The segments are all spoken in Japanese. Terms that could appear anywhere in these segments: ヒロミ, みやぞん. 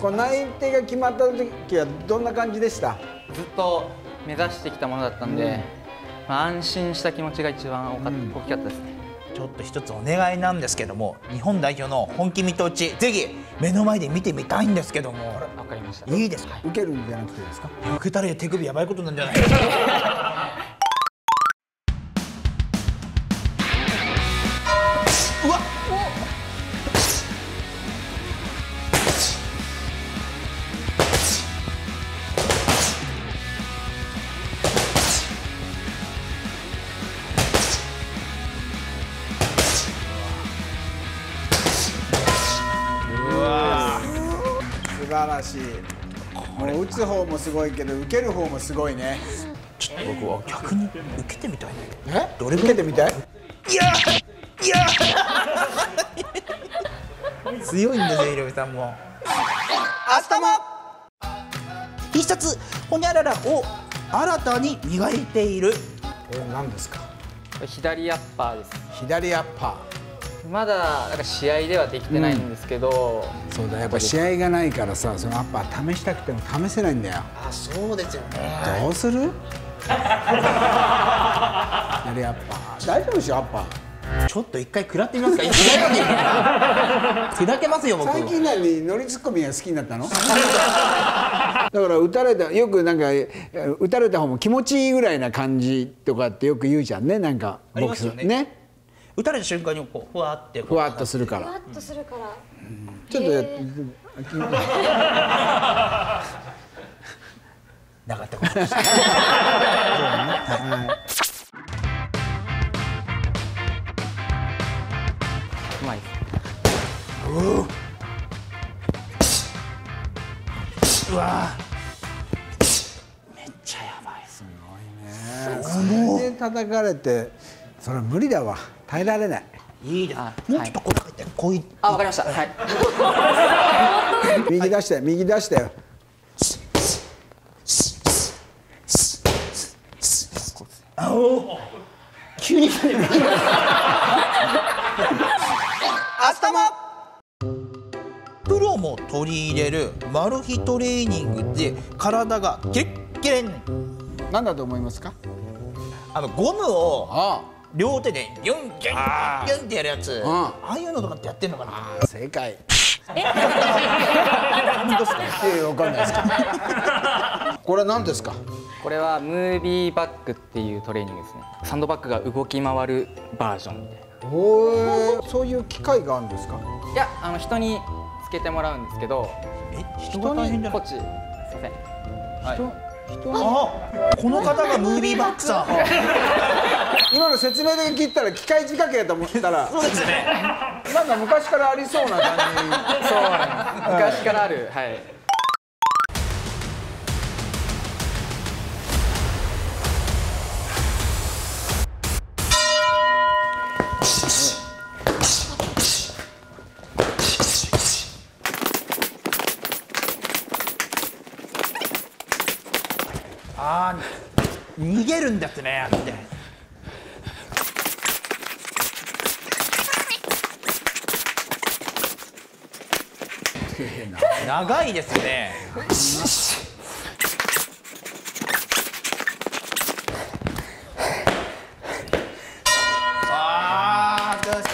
この内定が決まった時はどんな感じでした？ずっと目指してきたものだったんで、安心した気持ちが一番大きかったですね。ちょっと一つお願いなんですけども、日本代表の本気ミト打ち、ぜひ目の前で見てみたいんですけども。わかりました。いいですか？受けるんじゃなくてですか？受けたら手首やばいことなんじゃないですか？うわっ、素晴らしい。これ打つ方もすごいけど、受ける方もすごいね。ちょっと僕は逆に受けてみたいね。え？どれ受けてみたい？いやいや強いんですよ、ひろみさんも。あしたも必殺ほにゃららを新たに磨いている。これは何ですか？左アッパーです。左アッパー。まだなんか試合ではできてないんですけど、そうだ、やっぱ試合がないからさ、そのアッパー試したくても試せないんだよ。あ、そうですよね。どうする？左アッパー大丈夫でしょ、アッパー。ちょっと一回食らってみますか。砕けますよ、僕。最近何、ノリツッコミが好きになったの？だから打たれた、よくなんか打たれた方も気持ちいいぐらいな感じとかってよく言うじゃんね、なんかボクスね。打たれた瞬間にこうふわってふわっとするから。ふわっとするから。ちょっとやって。なかったことでした。うわめっちゃやばい。すごいね。それで叩かれて、それは無理だわ、耐えられない。いいです。もうちょっとこう叩いて、こうい。あ、わかりました。はい。右出して、右出して。あお。急に。あしたも。プロも取り入れるマル秘トレーニングで体がキレッキレに。何だと思いますか？ゴムを両手でギュンギュンギュンってやるやつ、ああいうのとかってやってんのかな？正解。え？何ですか？わかんないですか？これは何ですか？これはムービーバックっていうトレーニングですね。サンドバッグが動き回るバージョンみたいな。おお、そういう機械があるんですか？いや、人につけてもらうんですけど、人が大変じゃない？こっち、すいません。あ、この方がムービーバックさん。今の説明で聞いたら機械仕掛けと思ったら、そうですね。なんか昔からありそうな感じ。そう、昔からある。はい。あー、逃げるんだってね、あって。長いですね。ああ、きつい、こ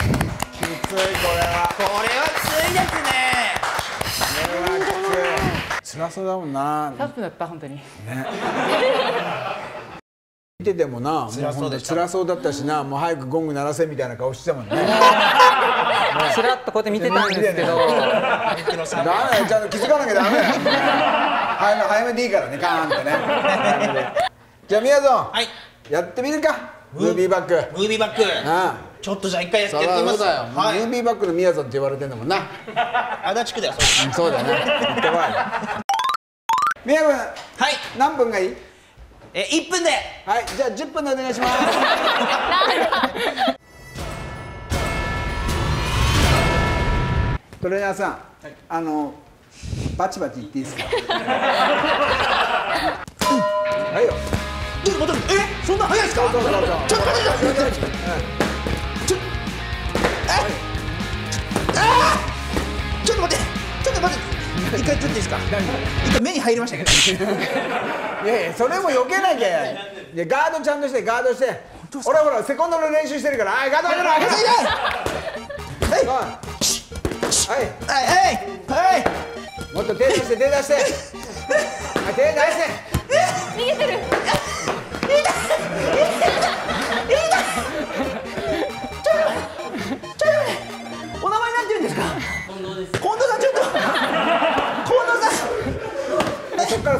れは。これはきついですね。辛そうだもんな。タップだった本当に。ね。見ててもな、辛そうだったしな、もう早くゴング鳴らせみたいな顔してたもんね。ちらっとこうやって見てたんですけど。ダメよ、ちゃんと気づかなきゃダメよ。早めでいいからね、ガーンってね。じゃあみやぞん、はい、やってみるか。ムービーバック。ムービーバック。ちょっとじゃあ一回やってみます。はい。ムービーバックのみやぞんって言われてんだもんな。足立区だよ。そうだね。行ってこい。みやくん、はい、何分がいい？1分で。はい、じゃあ10分でお願いします。トレーナーさん、はい、バチバチ言っていいですか？はいよ。そんな早いですか？ちょっと待ってください。ちょっと待って。一回撮っていいですか。一回目に入りましたけど。いやいや、それも避けなきゃ。いや、ガードちゃんとして、ガードして。ほらほら、セコンドの練習してるから、あ、ガード開けろ、開けろ。はい、はい、はい。もっと手出して、手出して。手出して。逃げてる。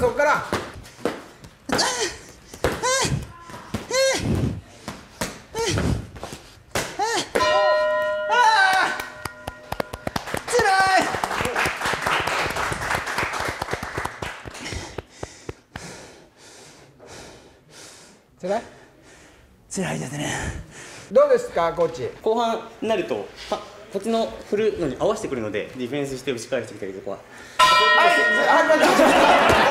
そっから。つらいですね。どうですかコーチ。後半になるとこっちの振るのに合わせてくるので、ディフェンスして打ち返してきたりとかは。お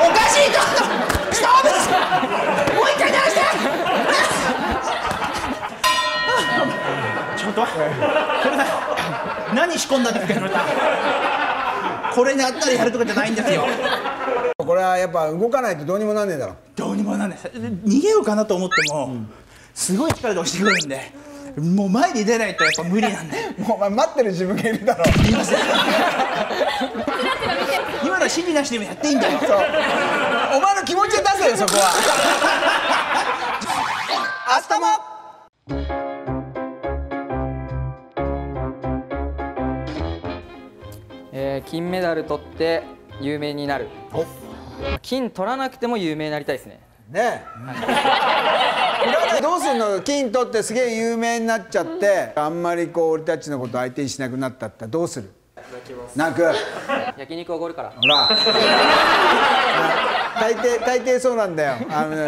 かしいか。ストップ。もう一回鳴らして。ちょっと待って。これだ。何仕込んだんですか、これだ。これにあったりやるとかじゃないんですよ。これはやっぱ動かないとどうにもなんねえだろ。どうにもなんねえ。逃げようかなと思っても、すごい力で押してくるんで。もう前に出ないとやっぱ無理なんで。もう待ってる自分がいるだろう。いません。今の指示なしでもやっていいんだよ。お前の気持ちを出せよ、そこは。明日も。金メダル取って有名になる。金取らなくても有名になりたいですね。ねえ。どうすんの、金取ってすげえ有名になっちゃって、あんまりこう俺たちのこと相手にしなくなったってどうする。泣きます。泣く。焼肉おごるから。ほら。大抵そうなんだよ。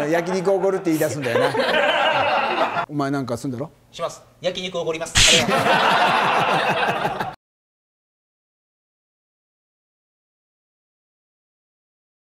焼肉おごるって言い出すんだよな。お前なんかすんだろ。します。焼肉おごります。